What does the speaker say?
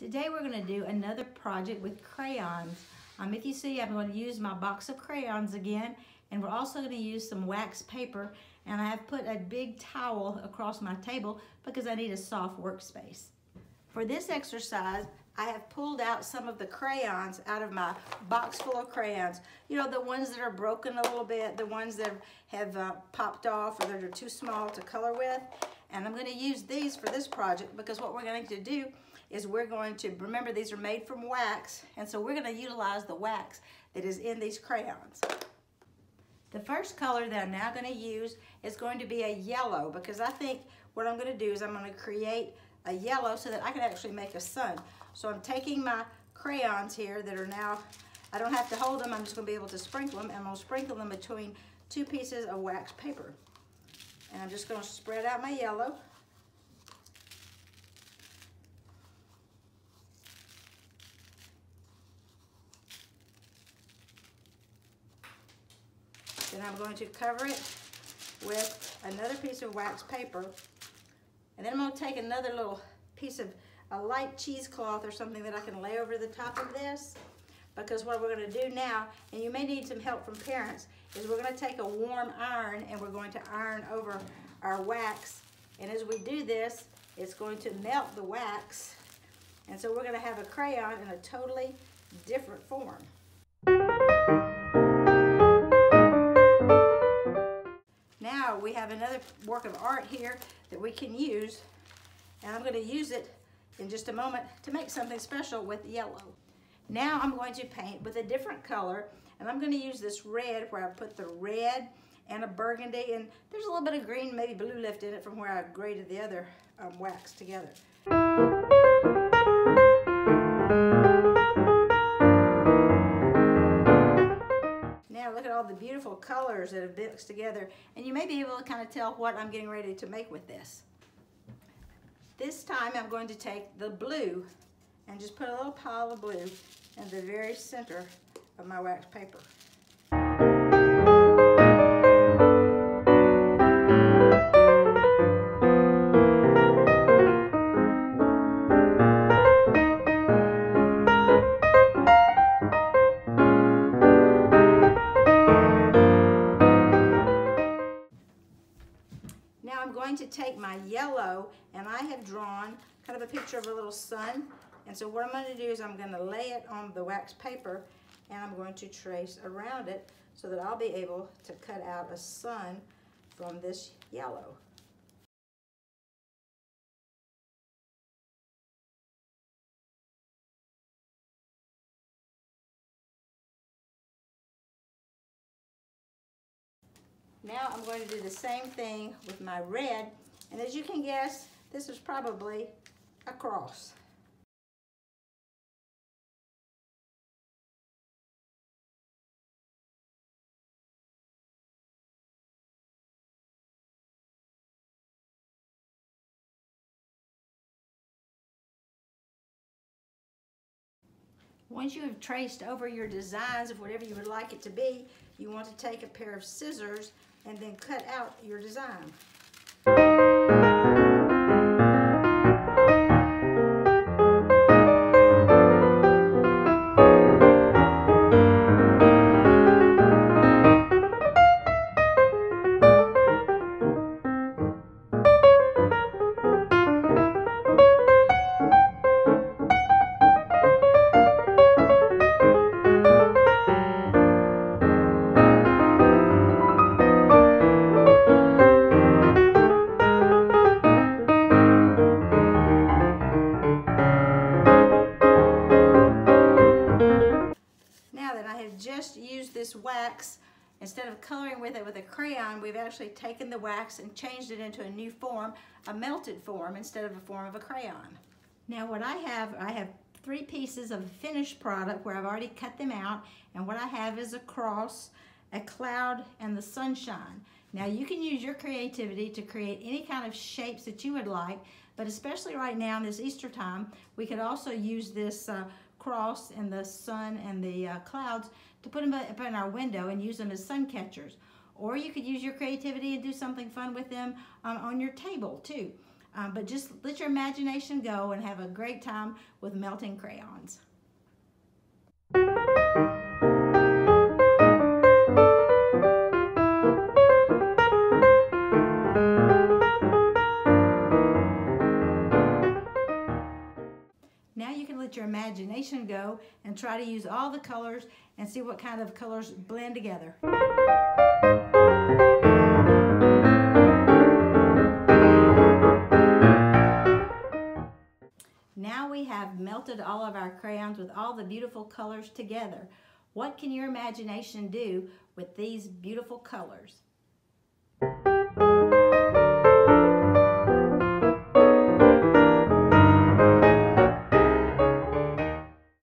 Today we're going to do another project with crayons. If you see, I'm going to use my box of crayons again, and we're also going to use some wax paper, and I have put a big towel across my table because I need a soft workspace. For this exercise, I have pulled out some of the crayons out of my box full of crayons. You know, the ones that are broken a little bit, the ones that have popped off or that are too small to color with. And I'm going to use these for this project because what we're going to do is we're going to, remember these are made from wax, and so we're going to utilize the wax that is in these crayons. The first color that I'm now going to use is going to be a yellow, because I think what I'm going to do is I'm going to create a yellow so that I can actually make a sun. So I'm taking my crayons here that are now, I don't have to hold them, I'm just going to be able to sprinkle them, and I'm going to sprinkle them between two pieces of wax paper. And I'm just going to spread out my yellow. Then I'm going to cover it with another piece of wax paper. And then I'm going to take another little piece of a light cheesecloth or something that I can lay over the top of this. Because what we're going to do now, and you may need some help from parents, is we're going to take a warm iron and we're going to iron over our wax. And as we do this, it's going to melt the wax. And so we're going to have a crayon in a totally different form. Now we have another work of art here that we can use. And I'm going to use it in just a moment to make something special with yellow. Now I'm going to paint with a different color, and I'm going to use this red where I put the red and a burgundy, and there's a little bit of green, maybe blue left in it from where I grated the other wax together. Now look at all the beautiful colors that have mixed together, and you may be able to kind of tell what I'm getting ready to make with this. This time I'm going to take the blue and just put a little pile of blue in the very center of my wax paper. Now I'm going to take my yellow, and I have drawn kind of a picture of a little sun. And so what I'm going to do is I'm going to lay it on the wax paper, and I'm going to trace around it so that I'll be able to cut out a sun from this yellow. Now I'm going to do the same thing with my red, and as you can guess, this is probably a cross. Once you have traced over your designs of whatever you would like it to be, you want to take a pair of scissors and then cut out your design. This wax, instead of coloring with it with a crayon, we've actually taken the wax and changed it into a new form, a melted form, instead of a form of a crayon. Now what I have three pieces of finished product where I've already cut them out, and what I have is a cross, a cloud, and the sunshine. Now you can use your creativity to create any kind of shapes that you would like, but especially right now in this Easter time, we could also use this cross and the sun and the clouds to put them up in our window and use them as sun catchers. Or you could use your creativity and do something fun with them on your table too. But just let your imagination go and have a great time with melting crayons. Now you can let your imagination go and try to use all the colors and see what kind of colors blend together. Now we have melted all of our crayons with all the beautiful colors together. What can your imagination do with these beautiful colors?